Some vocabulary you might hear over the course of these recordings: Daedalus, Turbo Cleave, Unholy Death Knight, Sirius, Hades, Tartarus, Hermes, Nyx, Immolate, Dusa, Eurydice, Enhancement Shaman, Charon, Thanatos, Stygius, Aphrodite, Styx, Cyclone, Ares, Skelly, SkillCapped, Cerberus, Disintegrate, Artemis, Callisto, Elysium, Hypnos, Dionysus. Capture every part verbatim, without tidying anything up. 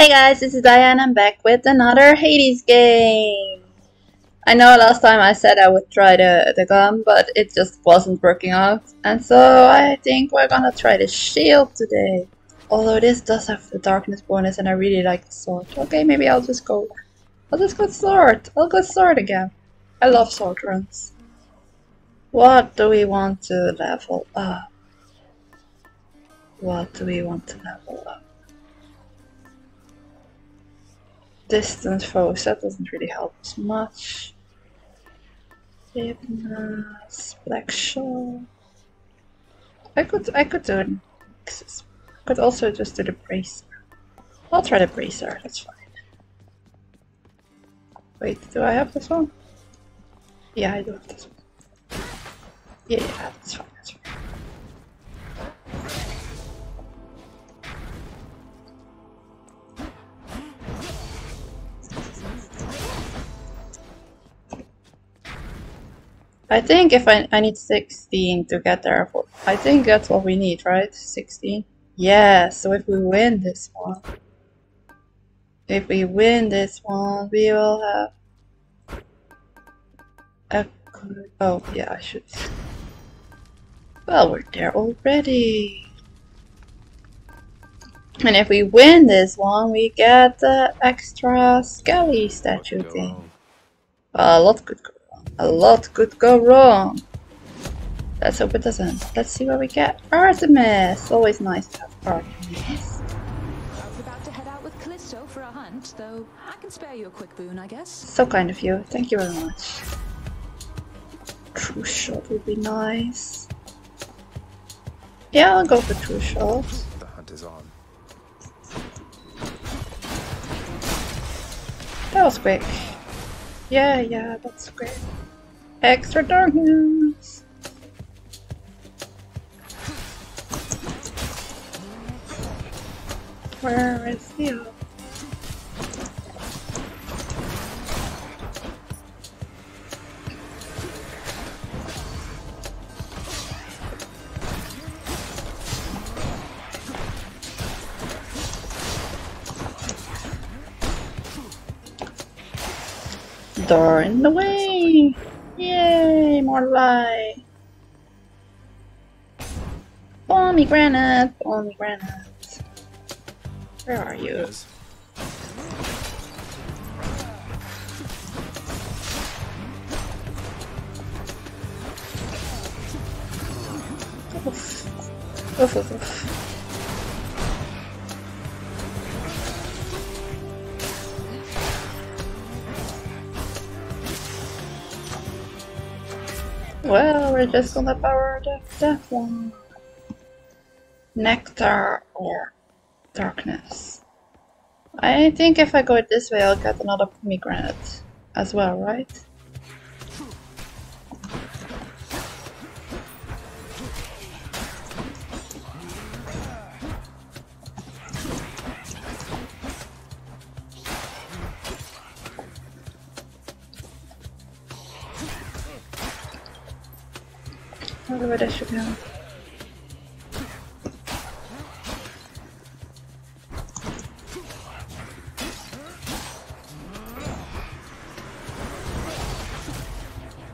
Hey guys, this is Diane. I'm back with another Hades game. I know last time I said I would try the, the gun, but it just wasn't working out. And so I think we're gonna try the shield today. Although this does have the darkness bonus and I really like the sword. Okay, maybe I'll just go... I'll just go sword. I'll go sword again. I love sword runs. What do we want to level up? What do we want to level up? Distant foes, that doesn't really help us much. Hypnos, Black Shawl. I could I could do an Nyx. Could also just do the bracer. I'll try the bracer, that's fine. Wait, do I have this one? Yeah, I do have this one. Yeah, yeah, that's fine, that's fine. I think if I, I need sixteen to get there, for, I think that's what we need, right? sixteen? Yeah, so if we win this one, if we win this one, we will have a good, oh yeah, I should, well, we're there already. And if we win this one, we get the extra Skelly statue thing. Well, a lot could go. A lot could go wrong. Let's hope it doesn't. Let's see what we get. Artemis! Always nice to have Artemis. I was about to head out with Callisto for a hunt, though I can spare you a quick boon, I guess. So kind of you. Thank you very much. True shot would be nice. Yeah, I'll go for true shot. The hunt is on. That was quick. Yeah, yeah, that's great. Extra darkness. Where is he? Door in the way! Yay! More light! Bomby granite! Bomby granite! Where are you? Yes. Oof. Oof, oof, oof. Well, we're just gonna power the, that one. Nectar or darkness. I think if I go this way, I'll get another pomegranate as well, right? I wonder where that should go.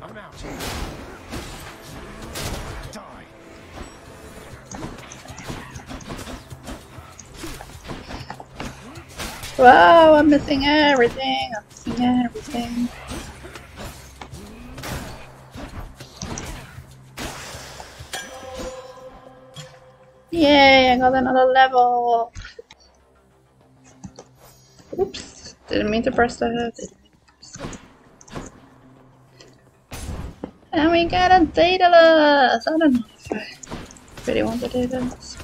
I'm out. Die. Wow, I'm missing everything. I'm missing everything. Yay, I got another level! Oops, didn't mean to press that. And we got a Daedalus! I don't know if I really want a Daedalus.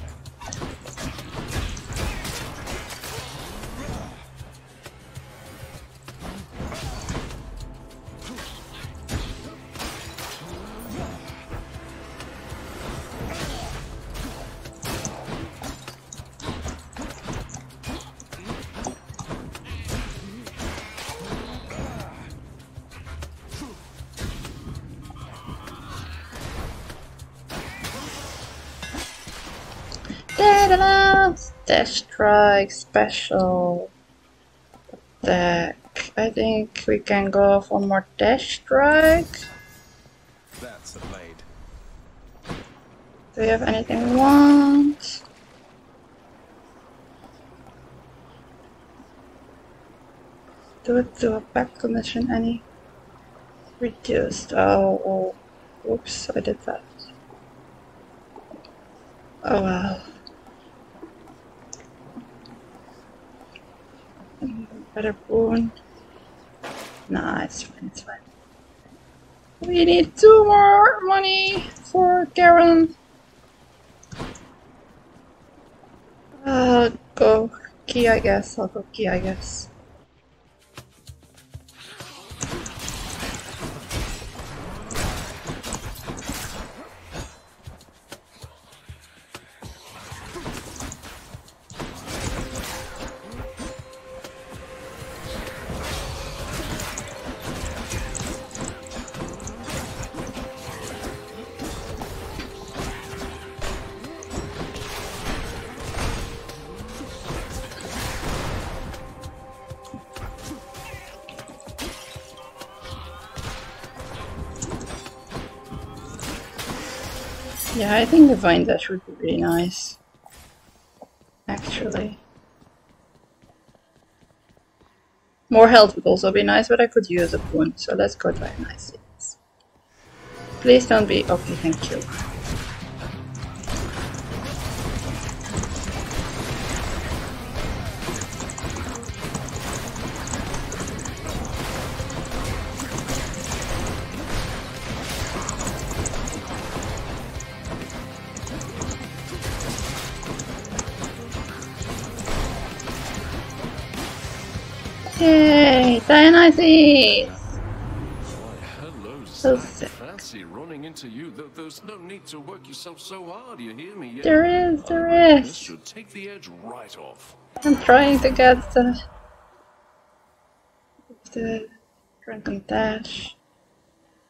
Dash strike special. attack. I think we can go for more dash strike. That's a blade. Do we have anything we want? Do it to a back condition any? Reduced. Oh, oh, oops, I did that. Oh well. Better boon. Nah, it's fine, it's fine. We need two more money for Charon. Uh, go key, I guess. I'll go key, I guess. Yeah, I think the vine dash would be really nice, actually. More health would also be nice, but I could use a boon, so let's go try a nice things. Please don't be O P, okay, thank you. Yay, Dionysus! Hello, so fancy running into you. There's no need to work yourself so hard, you hear me? There is, there is. This should take the edge right off. I'm trying to get the the drunken dash.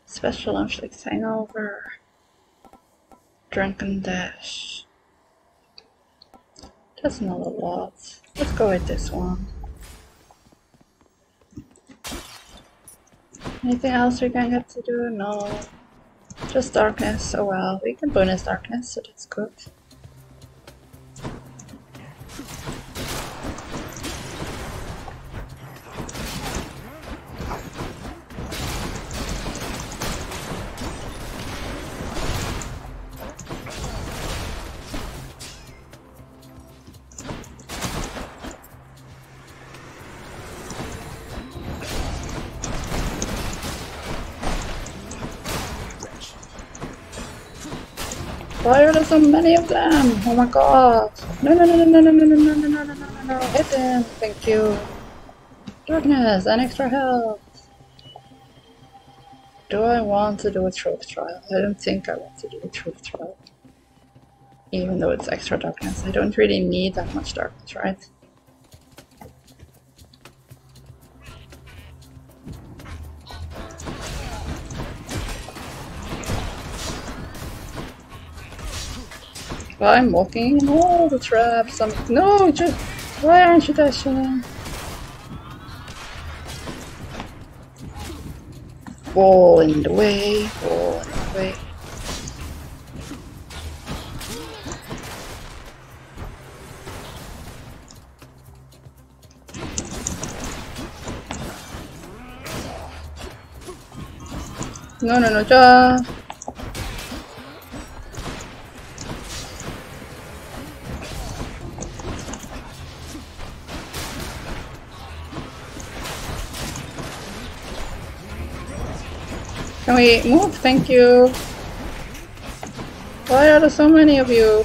Special inflicts hangover. Drunken dash. That's not a lot. Let's go with this one. Anything else we can get to do? No. Just darkness. Oh well. We can bonus darkness, so that's good. Why are there so many of them? Oh my god. No, no, no, no, no, no, no, no, no, no, no, no, no. Hit him. Thank you. Darkness and extra health. Do I want to do a truth trial? I don't think I want to do a truth trial. Even though it's extra darkness. I don't really need that much darkness, right? I'm walking in all the traps. I'm no, just why aren't you dashing? Ball in the way, ball in the way. No, no, no, just. Can we move? Thank you. Why are there so many of you?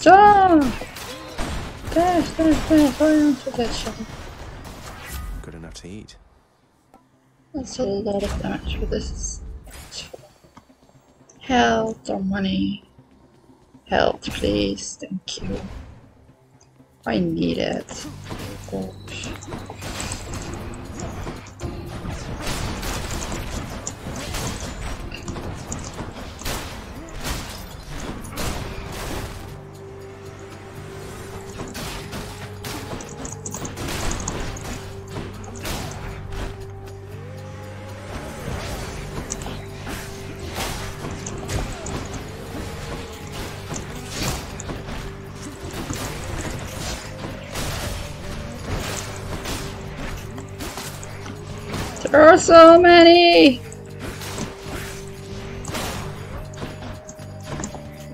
Jump! Dash, dash, dash. Why aren't you dashing? Good enough to eat. That's a lot of damage for this. Health or money? Health, please. Thank you. I need it. Gosh. There are so many!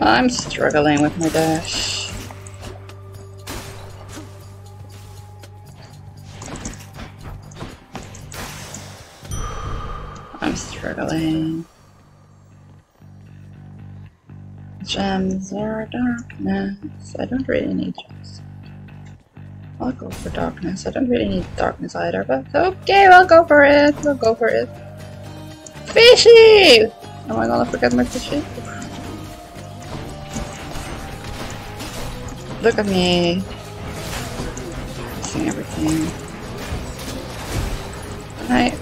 I'm struggling with my dash. I'm struggling. Gems or darkness? I don't really need gems. I'll go for darkness. I don't really need darkness either, but okay, we'll go for it. We'll go for it. Fishy! Am I gonna forget my fishy? Look at me. Missing everything. Hi.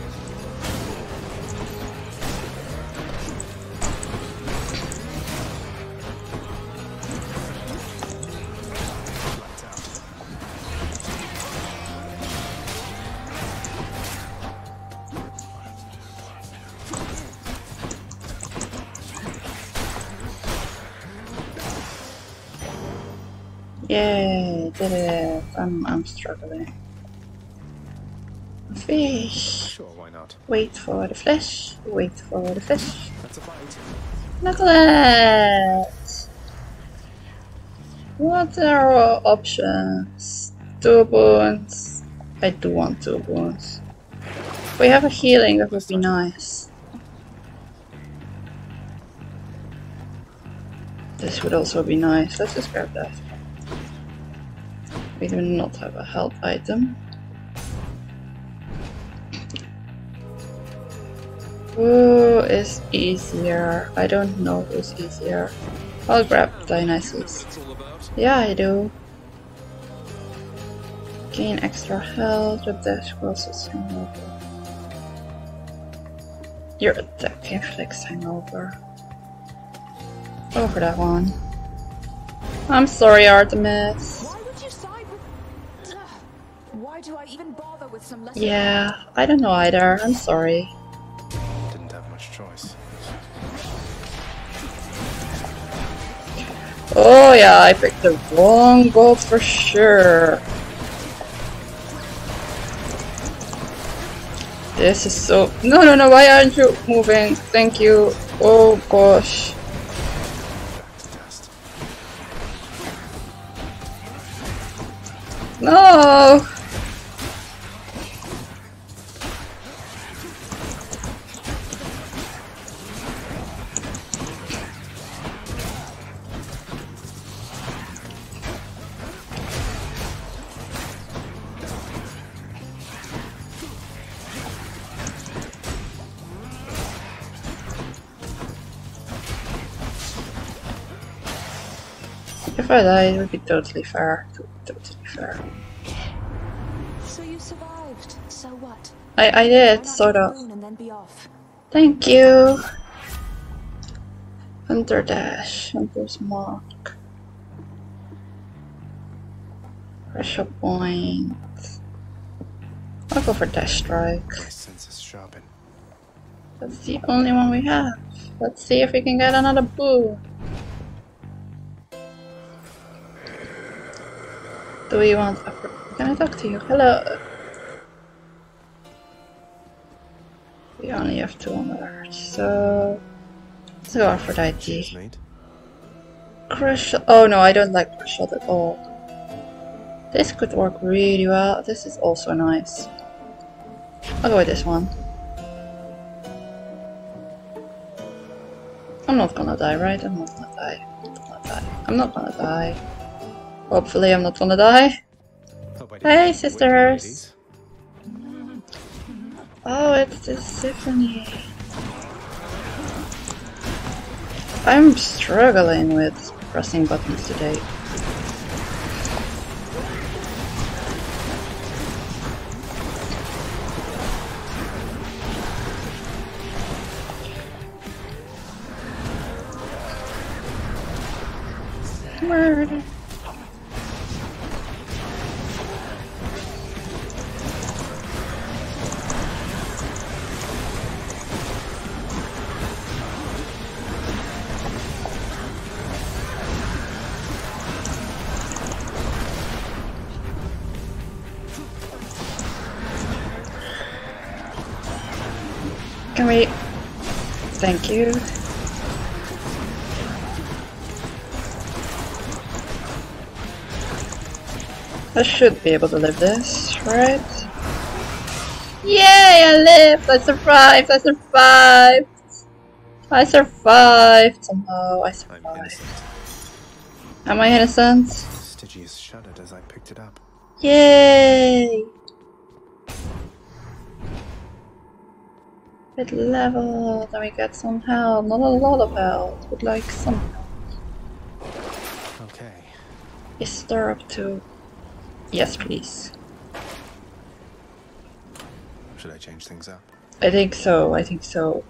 Yay, did it. I'm, I'm struggling. Fish. Sure, why not? Wait for the fish. Wait for the fish. That's a bite. Necklace! What are our options? Two boons. I do want two boons. If we have a healing, that would be nice. This would also be nice. Let's just grab that. We do not have a health item. Who is easier? I don't know who's easier. I'll grab Dionysus. Yeah, I do. Gain extra health with dash crosses hangover. Your attack inflicts hangover. Go for that one. I'm sorry, Artemis. Yeah, I don't know either. I'm sorry. Didn't have much choice. Oh yeah, I picked the wrong gold for sure. This is so. No, no, no. Why aren't you moving? Thank you. Oh gosh. No. If I die, it would be totally fair. Totally fair. So you survived. So what? I I did, sort of. Thank you. Hunter dash. Hunter's mark. Pressure point. I'll go for dash strike. My senses sharpen. That's the only one we have. Let's see if we can get another boo. Do we want Aphrodite? Can I talk to you? Hello! We only have two on the earth, so... Let's go Aphrodite. Crush... Oh no, I don't like Crush Shot at all. This could work really well. This is also nice. I'll go with this one. I'm not gonna die, right? I'm not gonna die. I'm not gonna die. I'm not gonna die. Hopefully I'm not gonna die. Hey sisters! Oh, it's this symphony. I'm struggling with pressing buttons today. Murder. wait. Thank you. I should be able to live this, right? Yay! I lived! I survived! I survived! I survived! Somehow I survived. I'm innocent. Am I innocent? Stygius shuddered as I picked it up. Yay! Bit leveled, and we got some health. Not a lot of health, but like some health. Okay. Is there up to? Yes, please. Should I change things up? I think so, I think so.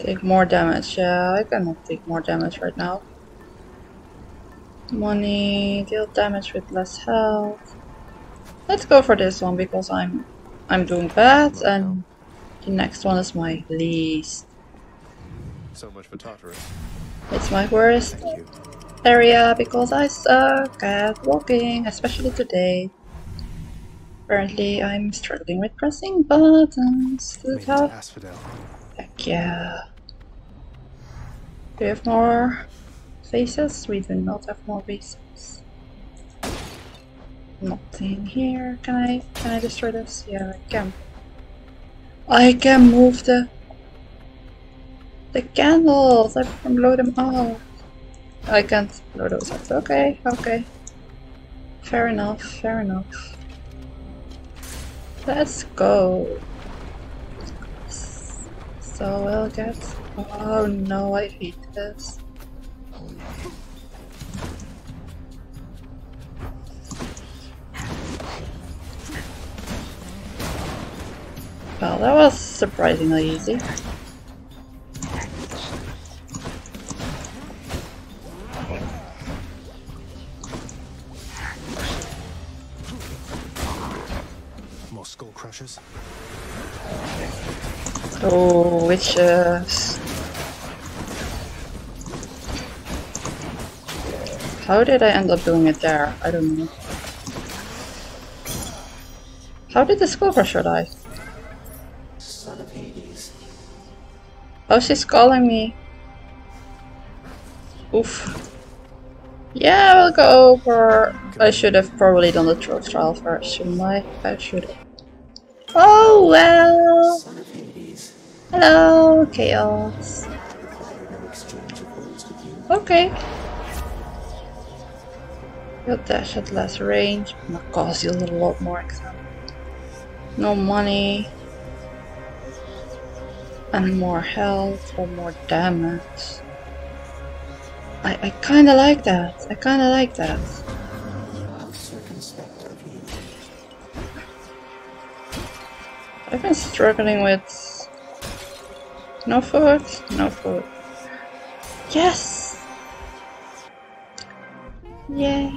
Take more damage, yeah, I cannot take more damage right now. Money, deal damage with less health. Let's go for this one because I'm I'm doing bad and the next one is my least. So much for Tartarus. It's my worst area because I suck at walking, especially today. Apparently I'm struggling with pressing buttons to the top. Heck yeah. Do we have more faces? We do not have more faces. Nothing here. Can I can I destroy this? Yeah, I can. I can move the the candles. I can blow them out. I can't blow those up. Okay, okay. Fair enough, fair enough. Let's go. So we'll get. Oh no, I hate this. Well, that was surprisingly easy. More skull crushers. Oh, witches. How did I end up doing it there? I don't know. How did the skull crusher die? Son of Hades. Oh, she's calling me. Oof. Yeah, we'll go over. I should have probably done the truth trial first, shouldn't I? I should have. Oh well. Son of Hades. Hello, chaos. Okay. You'll dash at less range, but not cost you a lot more exam. No money. And more health or more damage. I, I kinda like that. I kinda like that. I've been struggling with no food, no food. Yes! Yay!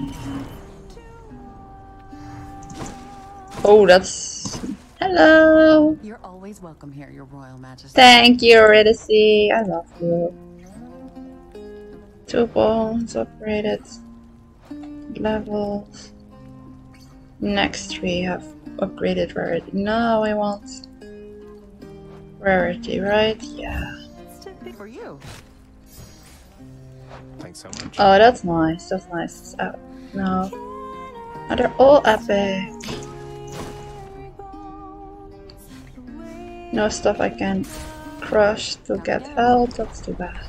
Oh, that's... Hello! You're always welcome here, Your Royal Majesty. Thank you, Eurydice. I love you. Two bones upgraded. Levels. Next we have upgraded rarity. Now I want rarity, right? Yeah. For you. Thanks so much. Oh, that's nice. That's nice. Oh, no. Oh, they're all epic. No stuff I can crush to get help. That's too bad.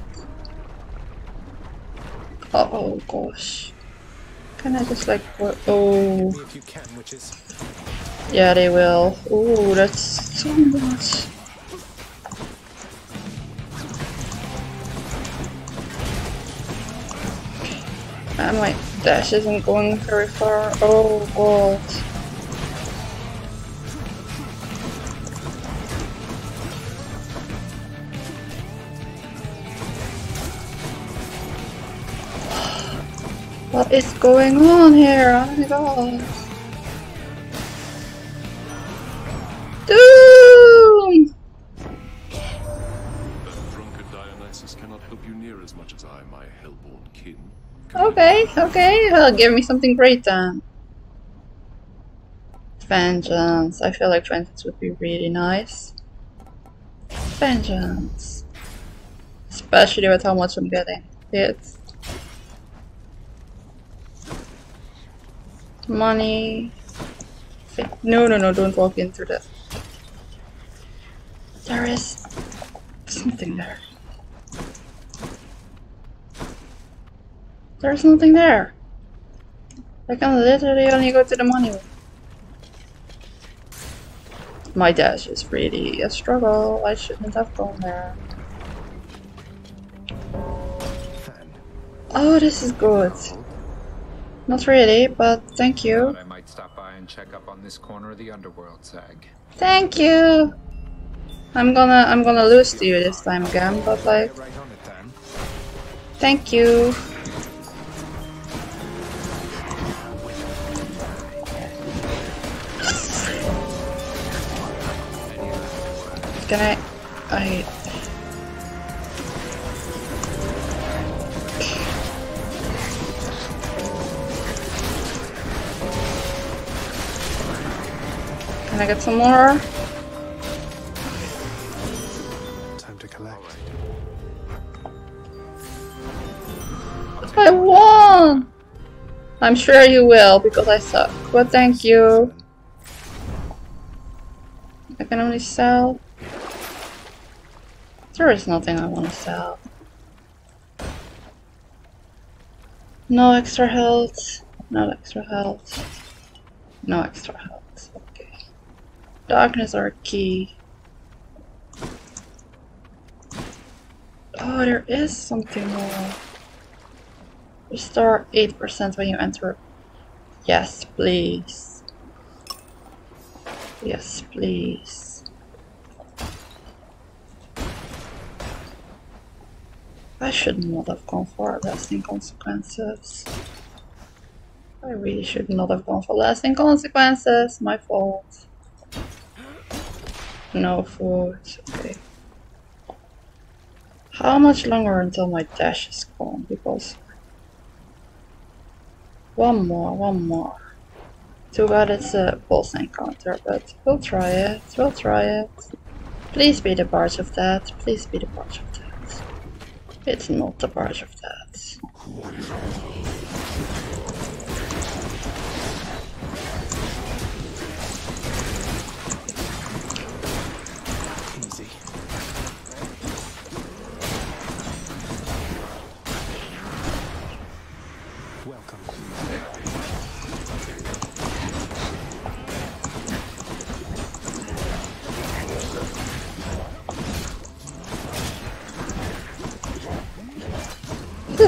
Uh oh, gosh. Can I just like go? Oh. Yeah, they will. Oh, that's so much. And my dash isn't going very far. Oh god. What is going on here? Oh my god. Doom! That drunken Dionysus cannot help you near as much as I, my hellborn kin. Okay, okay, well, give me something great then. Vengeance. I feel like vengeance would be really nice. Vengeance. Especially with how much I'm getting. Hits. Money. No, no, no, don't walk into this. There is something there. There's nothing there. I can literally only go to the money one. My dash is really a struggle. I shouldn't have gone there. Oh, this is good. Not really, but thank you. Thought I might stop by and check up on this corner of the underworld, Sag. Thank you. I'm gonna, I'm gonna lose to you this time again, but like, thank you. Can I? I. Can I get some more? Time to collect. I won! I'm sure you will because I suck. But thank you. I can only sell. There is nothing I want to sell. No extra health. No extra health. No extra health. Okay. Darkness are key. Oh, there is something more. Restore eight percent when you enter. Yes, please. Yes, please. I should not have gone for lasting consequences. I really should not have gone for lasting consequences. My fault. No food. Okay. How much longer until my dash is gone? Because one more, one more. Too bad it's a boss encounter, but we'll try it. We'll try it. Please be the barge of that. Please be the barge of that. It's not the barge of that. Easy. Welcome.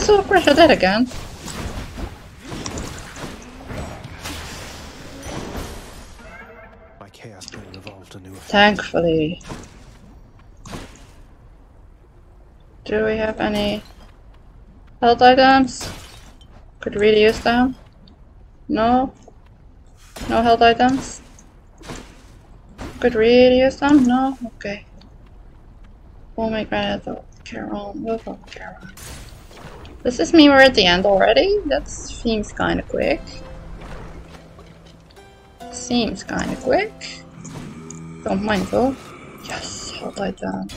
So pressure that again. My chaos plane evolved a new effect. Thankfully. Do we have any health items? Could really use them. No? No health items? Could really use them? No? Okay. We'll make Renato Charon. We'll go Charon. Does this mean we're at the end already? That seems kinda quick. Seems kinda quick. Don't mind though. Yes, hold I down.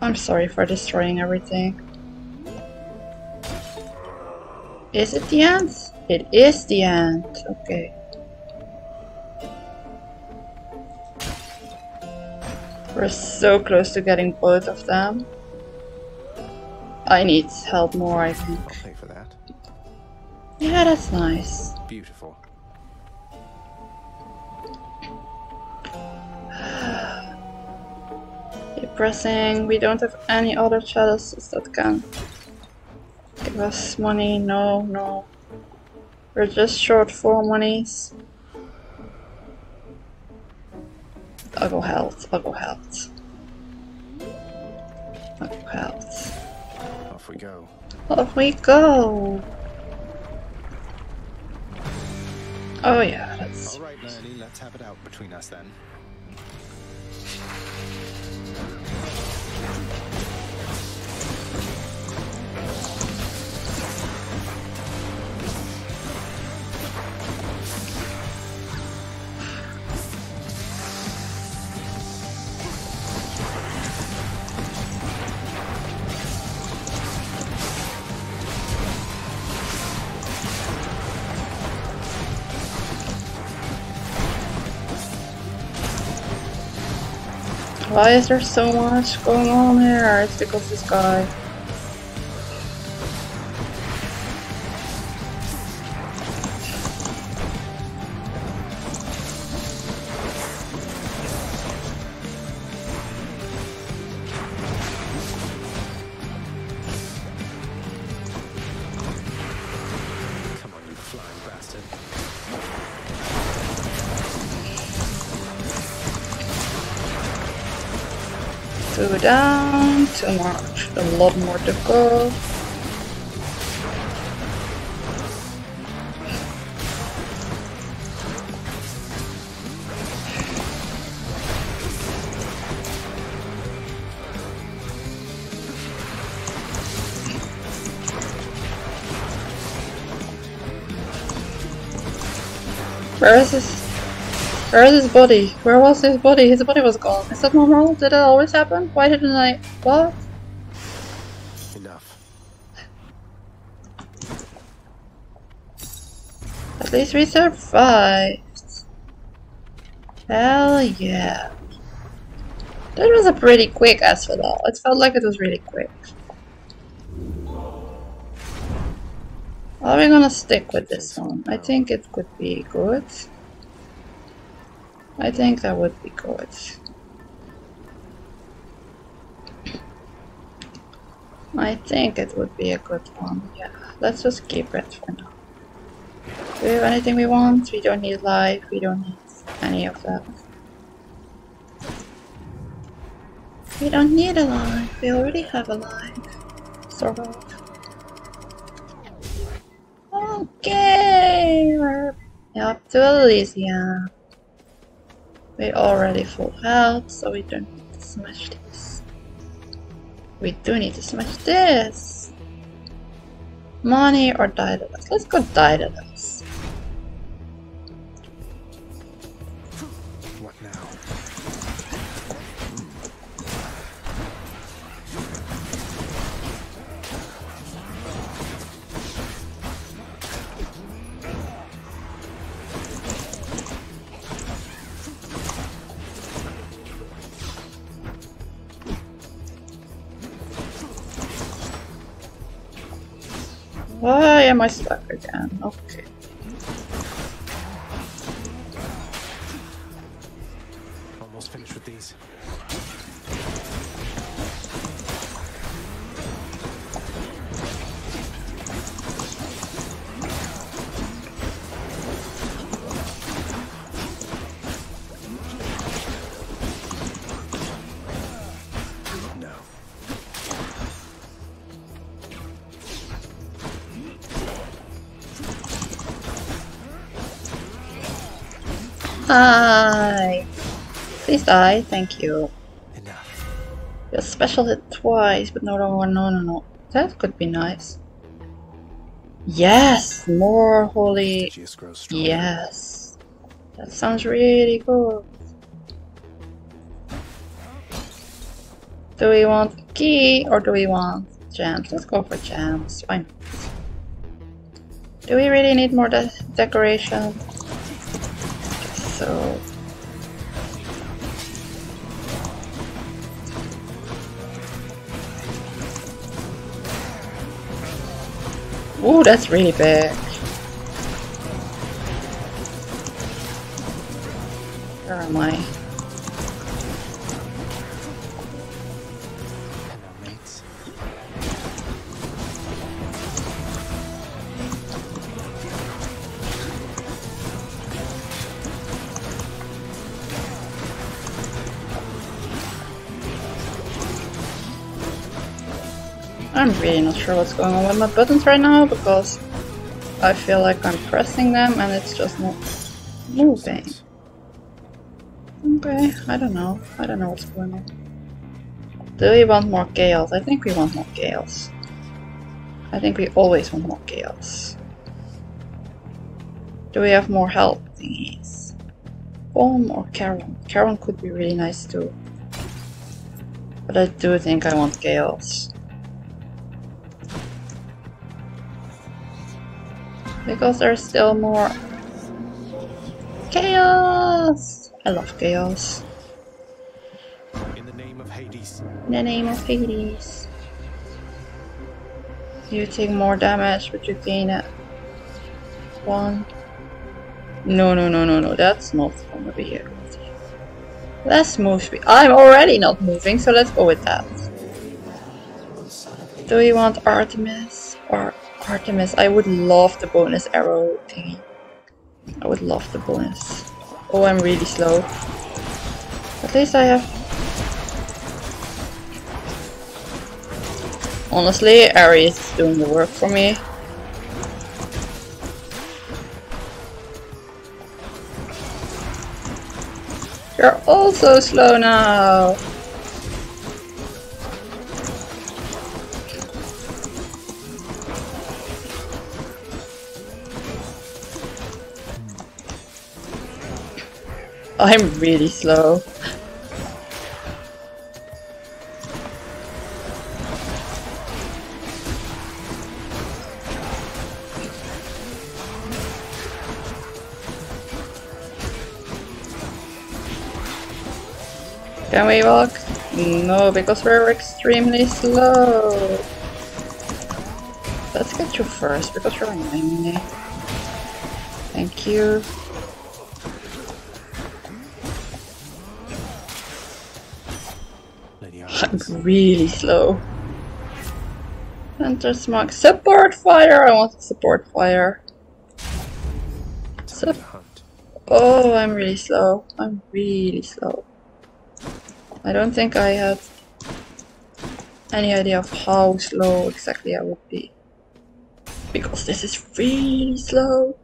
I'm sorry for destroying everything. Is it the end? It is the end. Okay. We're so close to getting both of them. I need help more, I think. I'll pay for that. Yeah, that's nice. Beautiful. Depressing. We don't have any other chalices that can give us money. No, no. We're just short four monies. I'll go health. I'll go health. I'll go health. Off we go. Off we go. Oh yeah, that's all right, Lurdy, let's have it out between us then. Why is there so much going on here? It's because this guy. Two down, too much, a lot more to go. Where is this? Where is his body? Where was his body? His body was gone. Is that normal? Did that always happen? Why didn't I... What? Enough. At least we survived. Hell yeah. That was a pretty quick as for now. It felt like it was really quick. Are we gonna stick with this one? I think it could be good. I think that would be good. I think it would be a good one. Yeah, let's just keep it for now. Do we have anything we want? We don't need life, we don't need any of that. We don't need a life, we already have a life. Sort of. Okay, we're up to Elysium. We already full health, so we don't need to smash this. We do need to smash this. Money or Daedalus? Let's go Daedalus. What now? Why am I stuck again? Okay. Almost finished with these. Hi! Please die, thank you. Enough. Your special hit twice, but no no no no no. That could be nice. Yes! More holy. Yes. That sounds really cool. Do we want key or do we want gems? Let's go for gems. Why not? Do we really need more de decoration? So ooh, that's really big. Where am I? I'm really not sure what's going on with my buttons right now because I feel like I'm pressing them and it's just not moving. Okay, I don't know. I don't know what's going on. Do we want more chaos? I think we want more chaos. I think we always want more chaos. Do we have more help thingies? Palm or Charon? Charon could be really nice too. But I do think I want chaos. Because there's still more chaos. I love chaos. In the name of Hades. In the name of Hades. You take more damage, but you gain a one. No, no, no, no, no. That's not from over here. Let's move. I'm already not moving, so let's go with that. Do you want Artemis or Artemis? I would love the bonus arrow thingy. I would love the bonus. Oh, I'm really slow. At least I have... Honestly, Ares is doing the work for me. You're also slow now. I'm really slow. Can we walk? No, because we're extremely slow. Let's get you first, because you're annoying me. Thank you. I'm really slow. Enter smog. Support fire! I want support fire. Sup oh, I'm really slow. I'm really slow. I don't think I had any idea of how slow exactly I would be, because this is really slow.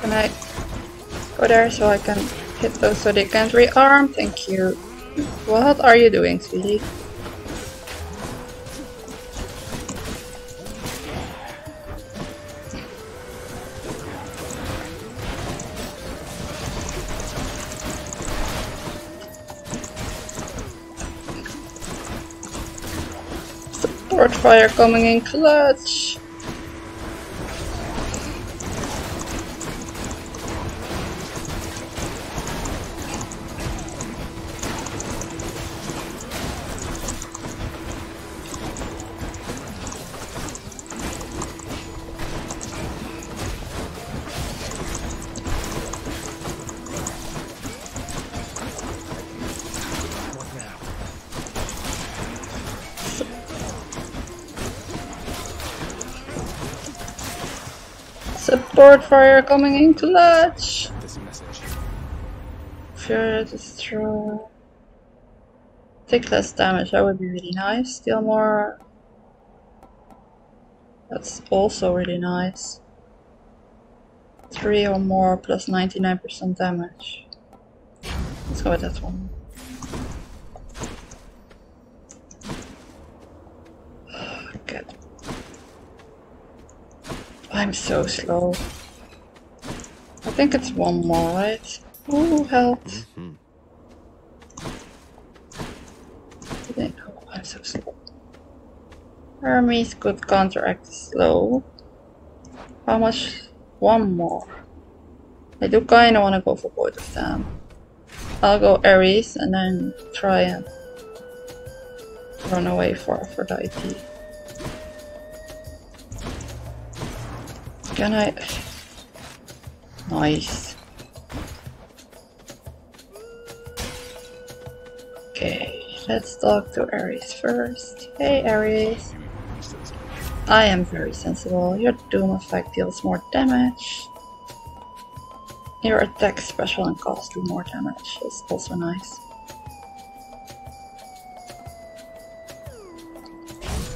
Can I go there so I can hit those so they can't rearm? Thank you. What are you doing, sweetie? Support fire coming in clutch. Support fire coming in clutch! This message. Fear destroy. Take less damage, that would be really nice. Steal more. That's also really nice. Three or more plus ninety-nine percent damage. Let's go with that one. Good. I'm so slow. I think it's one more, right? Ooh, health. Mm-hmm. Oh, I'm so slow. Hermes could counteract slow. How much? One more. I do kinda wanna go for both of them. I'll go Ares and then try and run away for Aphrodite. Can I? Nice. Okay, let's talk to Ares first. Hey Ares. I am very sensible. Your doom effect deals more damage. Your attack special and costs do more damage. It's also nice.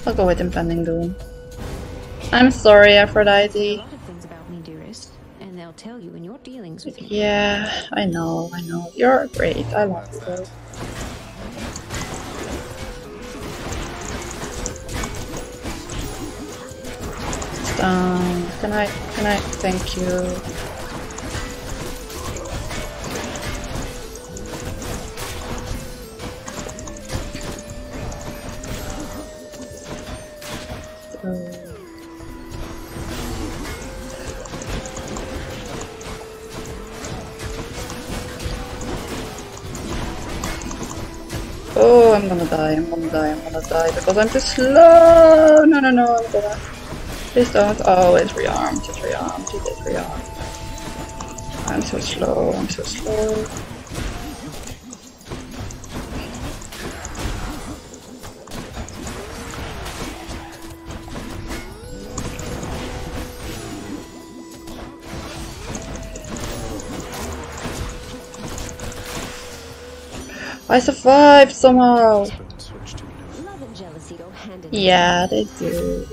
I'll go with impending doom. I'm sorry, Aphrodite. A lot of things about me, dearest, and they'll tell you in your dealings with me. Yeah, I know, I know. You're great. I love you. Um, can I? Can I? Thank you. Oh, I'm gonna die, I'm gonna die, I'm gonna die because I'm too slow! No, no, no, I'm gonna... Please don't. Oh, it's rearmed, it's rearmed, it is rearmed. I'm so slow, I'm so slow. I survived somehow! Yeah, they do.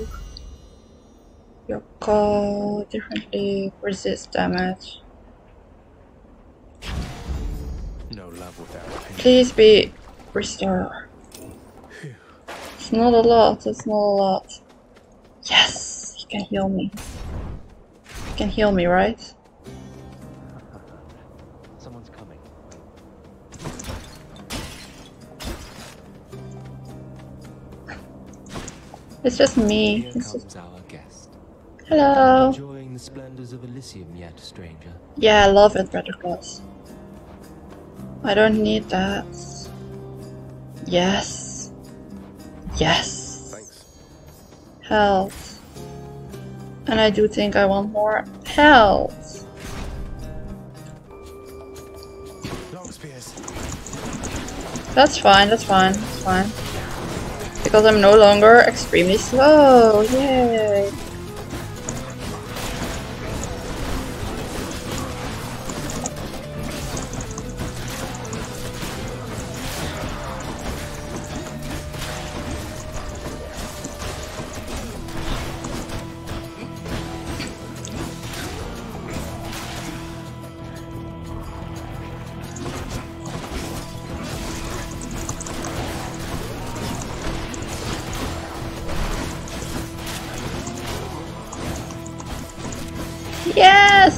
Your call differently, resist damage. No love without pain. Please be restored. It's not a lot, it's not a lot. Yes! He can heal me. He can heal me, right? It's just me. Here it's comes just... our guest. Hello. Enjoying the splendors of Elysium yet, stranger? Yeah, I love it, Brother Claus. I don't need that. Yes. Yes. Thanks. Health. And I do think I want more health. That's fine. That's fine. That's fine. Because I'm no longer extremely slow, yay!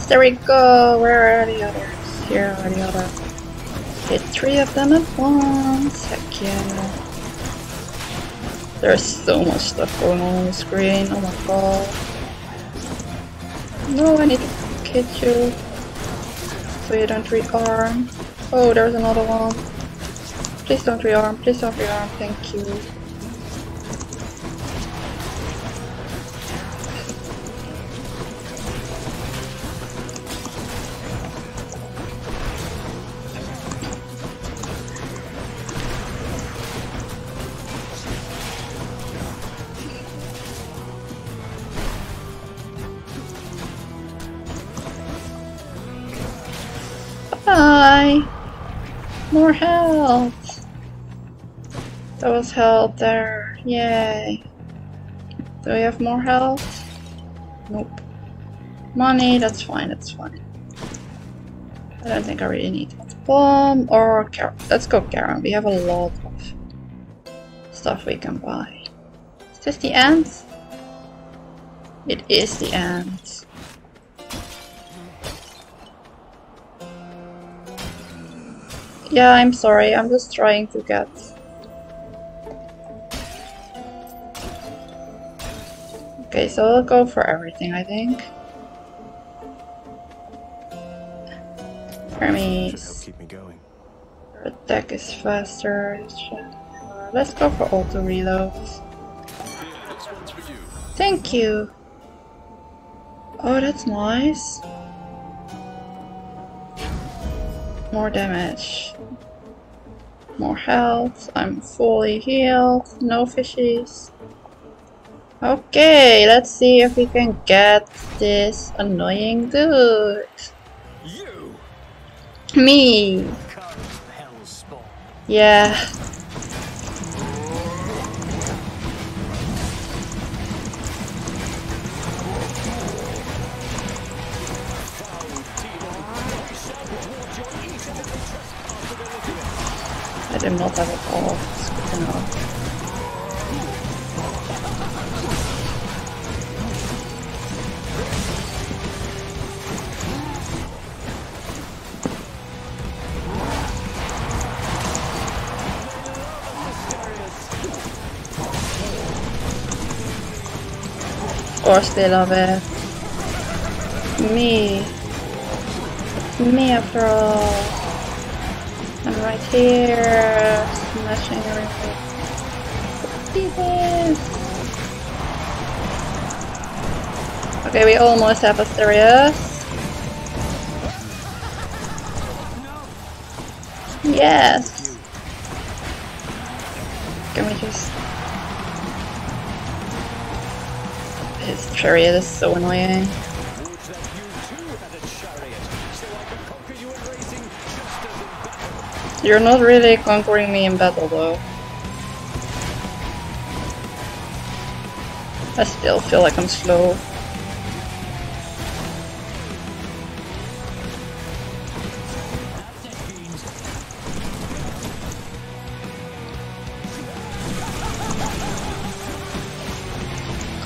There we go! Where are the others? Here are the others. Hit three of them at once. Heck yeah. There's so much stuff going on on the screen. Oh my god. No, I need to hit you. So you don't rearm. Oh, there's another one. Please don't rearm. Please don't rearm. Thank you. More health! That was health there, yay! Do we have more health? Nope. Money, that's fine, that's fine. I don't think I really need that. Bomb or Charon. Let's go Charon, we have a lot of stuff we can buy. Is this the end? It is the end. Yeah, I'm sorry, I'm just trying to get... Okay, so I'll go for everything, I think. Hermes. Keep me going. Her attack is faster. Let's go for auto reloads. Thank you! Oh, that's nice. More damage. More health. I'm fully healed. No fishies. Okay, let's see if we can get this annoying dude. You. Me. Yeah. I did not have it all. It's good enough. Of course they love it. Me. It's me after all. I'm right here. Meshing everything. Jesus! Okay, we almost have a Sirius. Yes! Can we just... His chariot is so annoying. You're not really conquering me in battle, though. I still feel like I'm slow.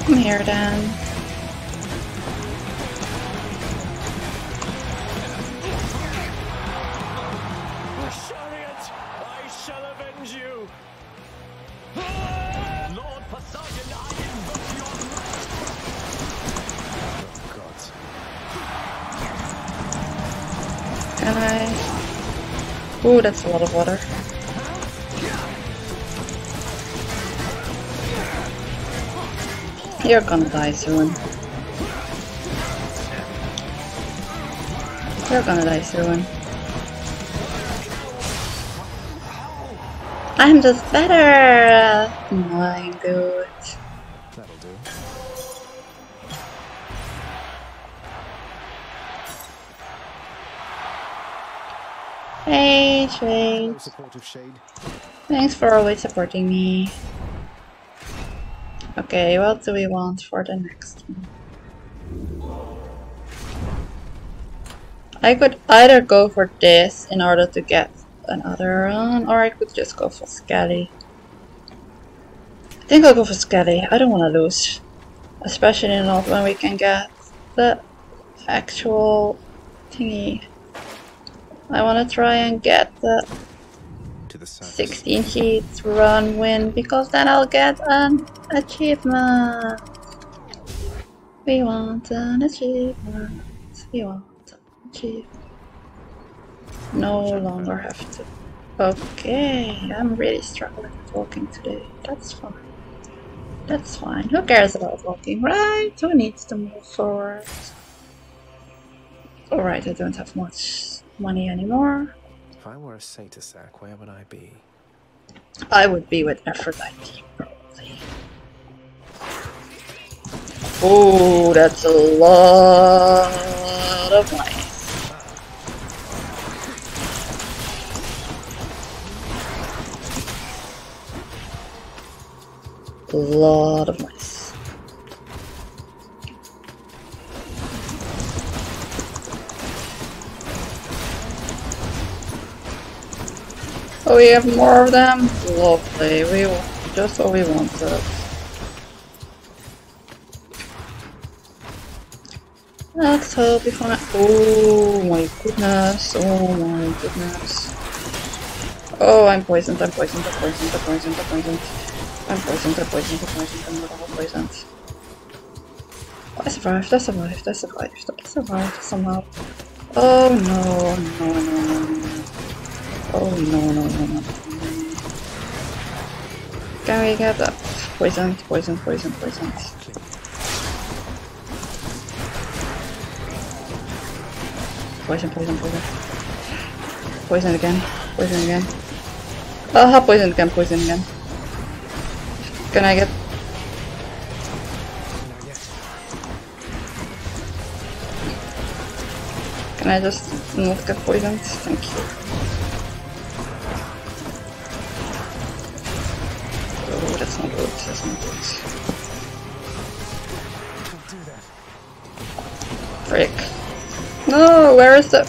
Come here, Dan. Ooh, that's a lot of water. You're gonna die soon. You're gonna die soon. I'm just better! My dude. That'll do. Hey, Shade. Thanks for always supporting me. Okay, what do we want for the next one? I could either go for this in order to get another one, or I could just go for Skelly. I think I'll go for Skelly. I don't want to lose. Especially not when we can get the actual thingy. I want to try and get the, to the sixteen heats run win, because then I'll get an achievement. We want an achievement. We want an achievement. No longer have to. Okay, I'm really struggling with walking today. That's fine. That's fine. Who cares about walking, right? Who needs to move forward? Alright, I don't have much money anymore. If I were a satyr, where would I be? I would be with Aphrodite, probably. Oh, that's a lot of money. A lot of money. Oh, we have more of them? Lovely, we just what we wanted. Let's hope we find. Oh my goodness, oh my goodness. Oh, I'm poisoned, I'm poisoned, I'm poisoned, I'm poisoned, I'm poisoned. I'm poisoned, I'm poisoned, I'm poisoned, I'm not all poisoned. I survived, I survived, I survived, I survived somehow. Oh no, no, no, no, no. Oh no no no no. Can we get that? Poison, poison, poison, poison. Poison, poison, poison. Poison again, poison again. Aha, poison again, poison again. Can I get... Can I just not get poisoned? Thank you. That's not good, that's not good. Frick. No, where is the...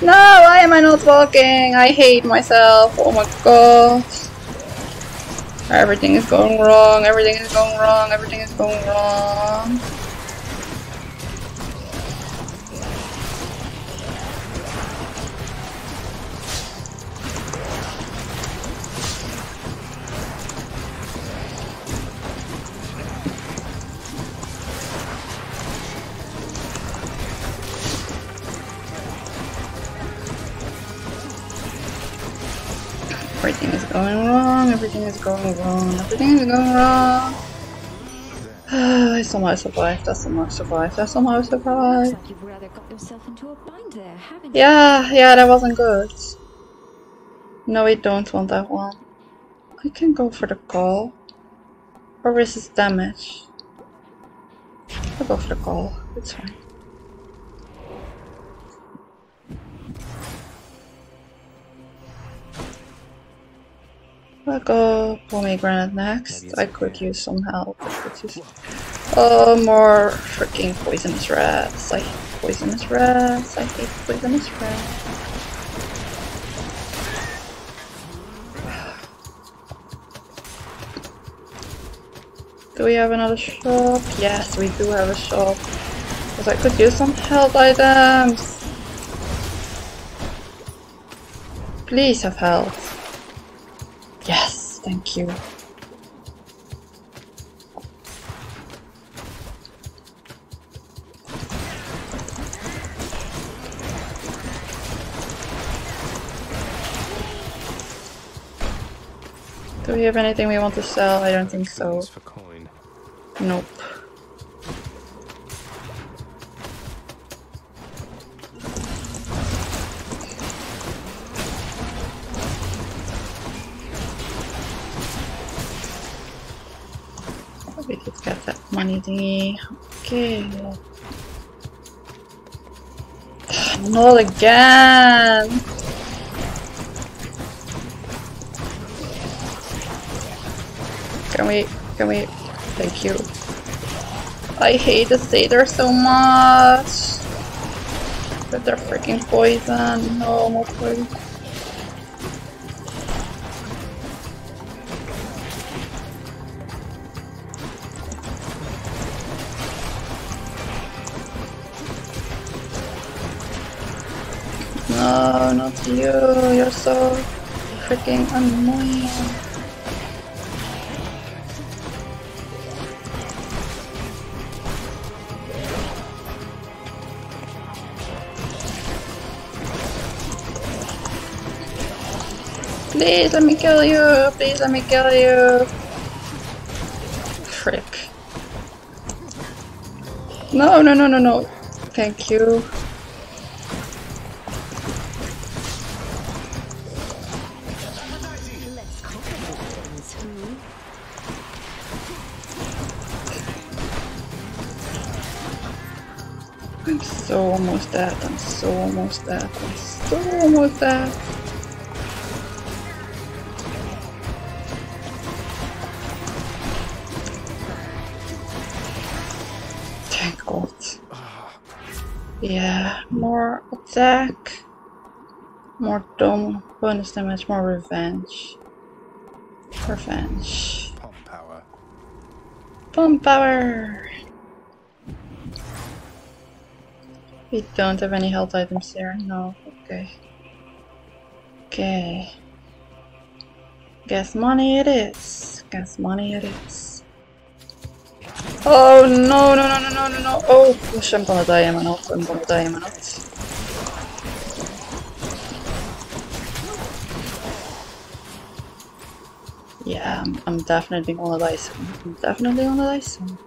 No, why am I not walking? I hate myself, oh my god. Everything is going wrong, everything is going wrong, everything is going wrong. Everything is going wrong, everything is going wrong, everything is going wrong. I somehow survived, I somehow survived, I somehow survived. Looks like you've rather got yourself into a bind there, haven't you? Yeah, yeah, that wasn't good. No, we don't want that one. I can go for the call. Or resist damage. I'll go for the call, it's fine. I'll go pomegranate next. I could use some help. Just... oh, more freaking poisonous rats. I hate poisonous rats. I hate poisonous rats. Do we have another shop? Yes, we do have a shop. Because I could use some health items. Please have health. Yes, thank you. Do we have anything we want to sell? I don't think so. Nope. We could get that money thingy. Okay. Not again! Can we? Can we? Thank you. I hate the satyr so much. But they're freaking poison. No, more poison. No, not you, you're so freaking annoying. Please let me kill you, please let me kill you. Frick. No, no, no, no, no. Thank you. I'm so almost dead, I'm so almost dead, I'm so almost dead. Thank God. Yeah, more attack, more dome, bonus damage, more revenge. Revenge. Pump power. Pump power! We don't have any health items here, no, okay. Okay. Guess money it is. Guess money it is. Oh no, no, no, no, no, no, no. Oh gosh, I'm gonna die, am I not? I'm gonna die, am I not? Yeah, I'm, I'm definitely gonna die soon. I'm definitely gonna die soon.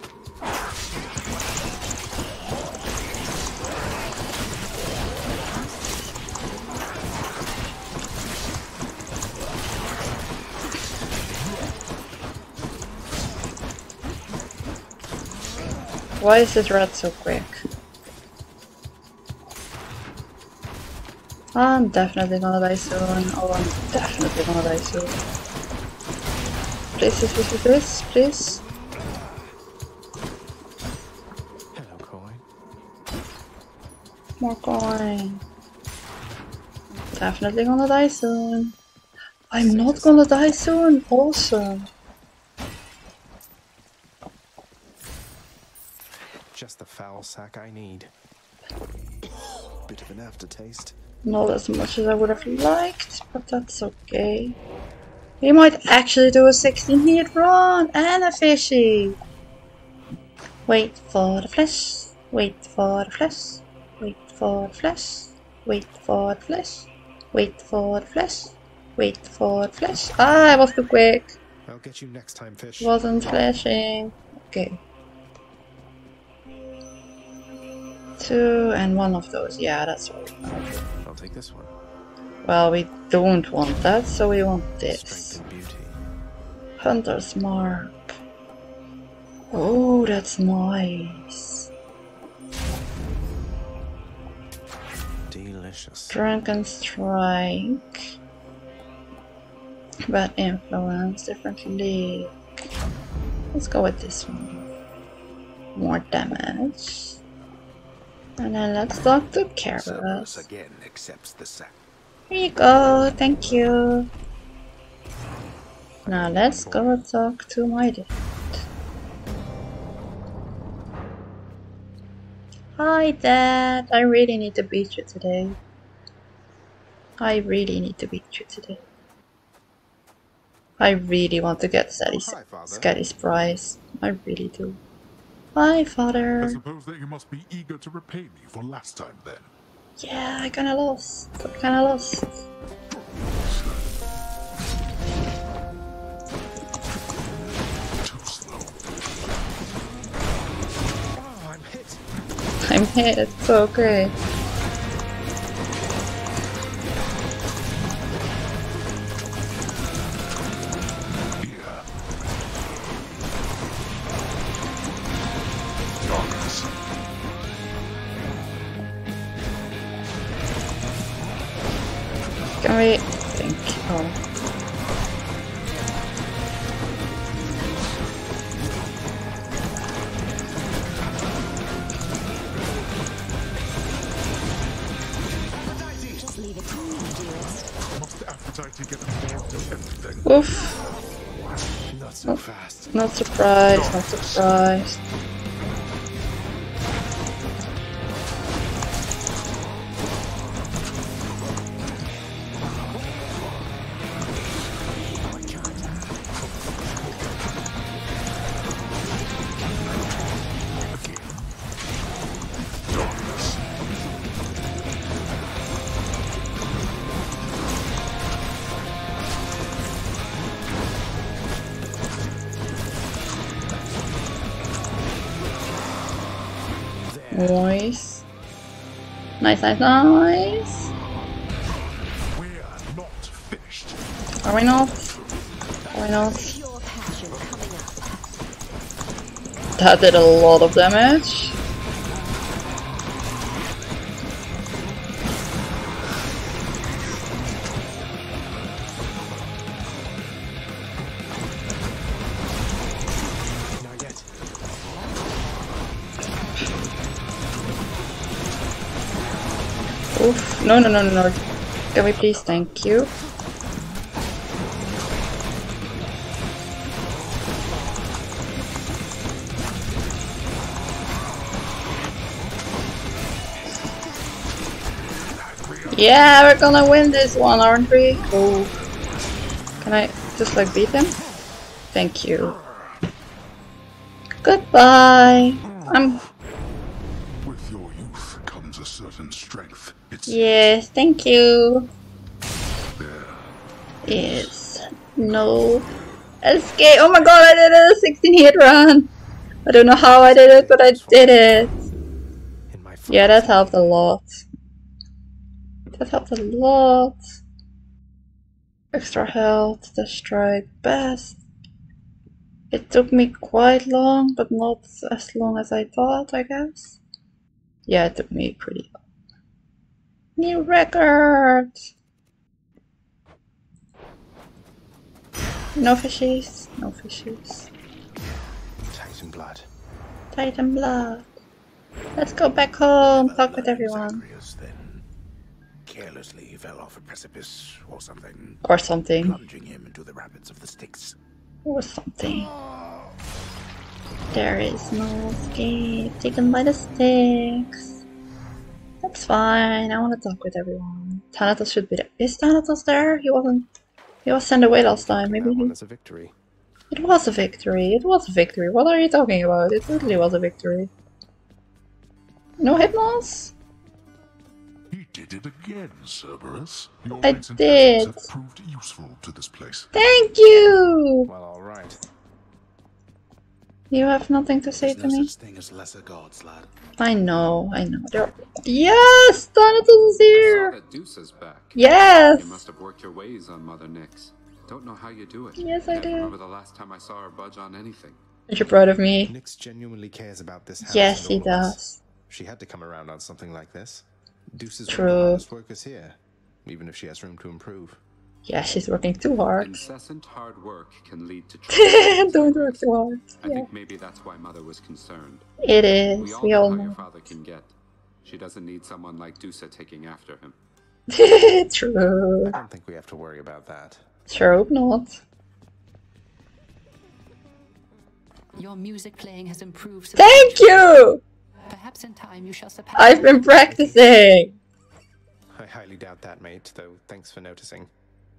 Why is this rat so quick? I'm definitely gonna die soon. Oh, I'm definitely gonna die soon. Please, please, please, please, please. Hello, coin. More coin. Definitely gonna die soon. I'm not gonna die soon. Awesome. Just the foul sack I need. Bit of an aftertaste. Not as much as I would have liked, but that's okay. We might actually do a sixteen minute run and a fishy. Wait for the flesh. Wait for the flesh. Wait for the flesh. Wait for the flesh. Wait for the flesh. Wait for flash. Ah, I was too quick. I'll get you next time, fish. Wasn't flashing. Okay. Two and one of those. Yeah, that's right. I'll take this one. Well, we don't want that, so we want this. Hunter's mark. Oh, that's nice. Delicious. Drunken strike. Bad influence. Different league. Let's go with this one. More damage. And then let's talk to Cerberus. Again accepts the sack. Here you go. Thank you. Now let's go talk to my dude. Hi, Dad. I really need to beat you today. I really need to beat you today. I really want to get Skelly's prize. I really do. Hi, Father. I suppose that you must be eager to repay me for last time, then. Yeah, I kinda lost. I kinda lost. Too slow. Oh, I'm hit. I'm hit. It's so great. Wait, thank you. Just leave it to me, dearest. Must Aphrodite get involved in everything? Oof. Not so fast. Not surprised, not surprised. Nice. Nice, nice, nice. We are not finished. Are we not? Are we not? That did a lot of damage. No, no, no, no, no. Can we please? Thank you. Yeah, we're gonna win this one, aren't we? Cool. Can I just like beat him? Thank you. Goodbye. I'm. With your youth comes a certain strength. Yes, thank you. Yes. No. Escape. Oh my god, I did a sixteen hit run. I don't know how I did it, but I did it. Yeah, that helped a lot. That helped a lot. Extra health, the strike, best. It took me quite long, but not as long as I thought, I guess. Yeah, it took me pretty long. New record! No fishies, no fishies. Titan blood. Titan blood. Let's go back home, talk with everyone. Then carelessly fell off a precipice or something. Or something. Plunging him into the rapids of the Styx. Or something. There is no escape, taken by the Styx. That's fine, I want to talk with everyone. Thanatos should be there. Is Thanatos there? He wasn't... He was sent away last time, maybe he... A victory. It was a victory, it was a victory. What are you talking about? It totally was a victory. No Hypnos? He did it again, Cerberus. Your I did. Have proved useful to this place. Thank you. Well, all right. You have nothing to say There's to no me. Such thing as lesser gods, lad. I know, I know. They're... Yes, Thanatos is here. Dusa's back. Yes. You must have worked your ways on Mother Nyx. Don't know how you do it. Yes, I, I do. Remember the last time I saw her budge on anything. Aren't you proud of me? Nyx genuinely cares about this house. Yes, he does. She had to come around on something like this. Dusa's hardest workers here, even if she has room to improve. Yeah, she's working too hard. Incessant hard work can lead to trouble. Don't work too hard. Yeah. I think maybe that's why Mother was concerned. It is. We all, we all know, know how your father can get. She doesn't need someone like Dusa taking after him. True. I don't think we have to worry about that. Sure hope not. Your music playing has improved. Thank you. Perhaps in time you shall surpass. I've been practicing. I highly doubt that, mate. Though thanks for noticing.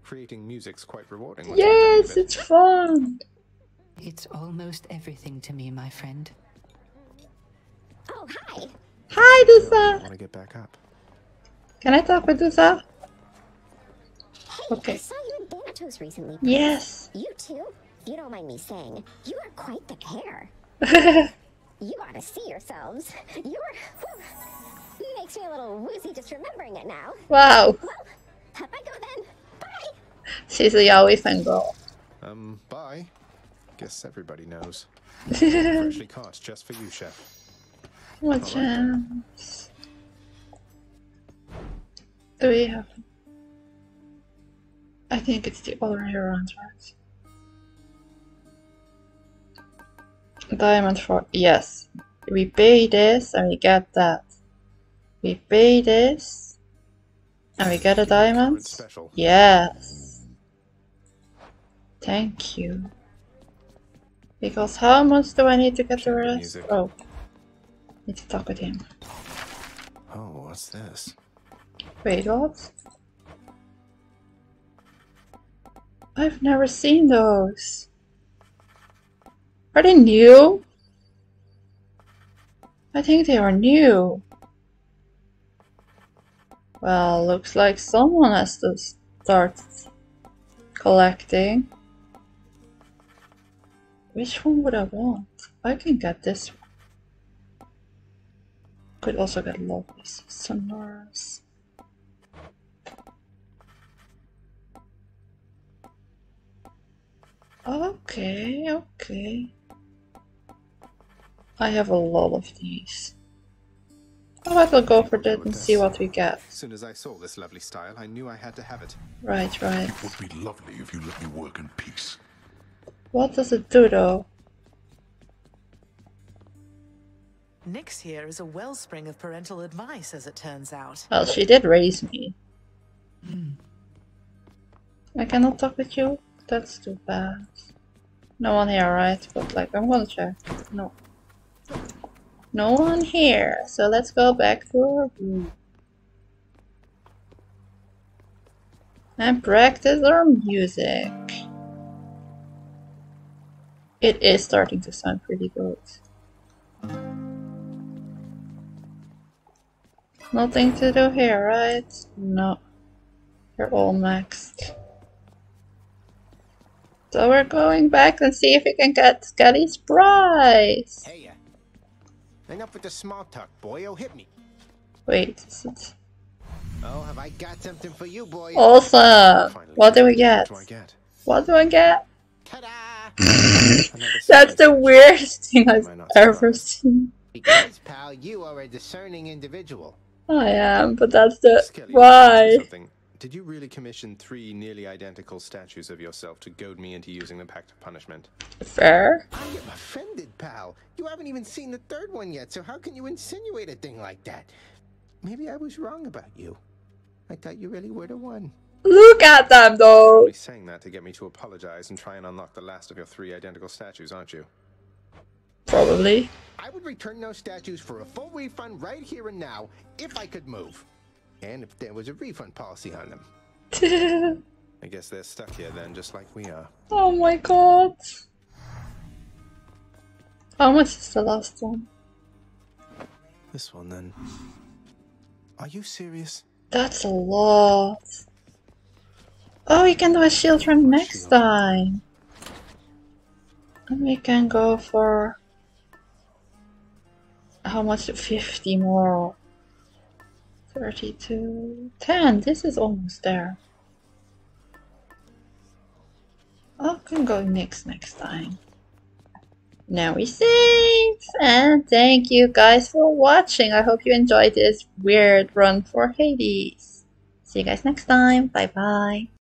Creating music's quite rewarding. Yes, it's fun. It's almost everything to me, my friend. Oh, hi. Hi, Dusa. I want to get back up. Can I talk with Dusa? Hey, okay. I saw you in Thanatos recently. Yes. You too. You don't mind me saying, you are quite the pair. You ought to see yourselves. You're... Makes me a little woozy just remembering it now. Wow. Well, up I go then. Bye! She's a yaoi fangirl. Um, bye. Guess everybody knows. Freshly caught just for you, chef. What chance? Do we have... I think it's the other way around, right? Diamond for yes. We pay this and we get that. We pay this and we get a diamond. Yes. Thank you. Because how much do I need to get the rest? Oh, need to talk with him. Oh, what's this? Wait, what? I've never seen those. Are they new? I think they are new. Well, looks like someone has to start collecting. Which one would I want? I can get this one. Could also get Lopez, Sonoras. Okay, okay. I have a lot of these. I might as well go for that and see what we get. As soon as I saw this lovely style, I knew I had to have it. Right, right. It would be lovely if you let me work in peace. What does it do, though? Nyx here is a wellspring of parental advice, as it turns out. Well, she did raise me. Mm. I cannot talk with you. That's too bad. No one here, right? But like, I'm gonna check. No. No one here, so let's go back to our room. And practice our music. It is starting to sound pretty good. Nothing to do here, right? No. They're all maxed. So we're going back and see if we can get Skelly's prize. Hey, uh, enough with the small talk, boy. Oh, hit me. Wait, is it? Oh, have I got something for you, boy? Awesome. Finally, what do we get? What do I get? What do I get? Ta-da! That's the weirdest thing I've ever seen. Because, pal, you are a discerning individual. I am, but that's the Skelly, why. Did you really commission three nearly identical statues of yourself to goad me into using the pact of punishment? Fair. I am offended, pal. You haven't even seen the third one yet, so how can you insinuate a thing like that? Maybe I was wrong about you. I thought you really were the one. Look at them, though. You're only saying that to get me to apologize and try and unlock the last of your three identical statues, aren't you? Probably. I would return those statues for a full refund right here and now, if I could move. And if there was a refund policy on them. I guess they're stuck here then, just like we are. Oh my god. How much is the last one? This one then. Are you serious? That's a lot. Oh, we can do a shield run next time. And we can go for... how much? fifty more. thirty-two. ten. This is almost there. I can go Nyx next time. Now we saved! And thank you guys for watching. I hope you enjoyed this weird run for Hades. See you guys next time. Bye bye.